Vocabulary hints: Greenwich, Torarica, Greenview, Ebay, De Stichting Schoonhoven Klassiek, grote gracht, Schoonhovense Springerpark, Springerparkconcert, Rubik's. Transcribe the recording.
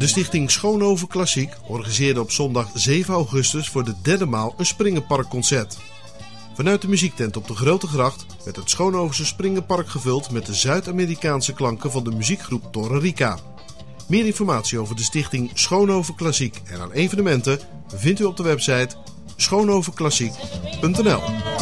De Stichting Schoonhoven Klassiek organiseerde op zondag 7 augustus voor de derde maal een Springerparkconcert. Vanuit de muziektent op de Grote Gracht werd het Schoonhovense Springerpark gevuld met de Zuid-Amerikaanse klanken van de muziekgroep Torarica. Meer informatie over de Stichting Schoonhoven Klassiek en aan evenementen vindt u op de website schoonhovenklassiek.nl.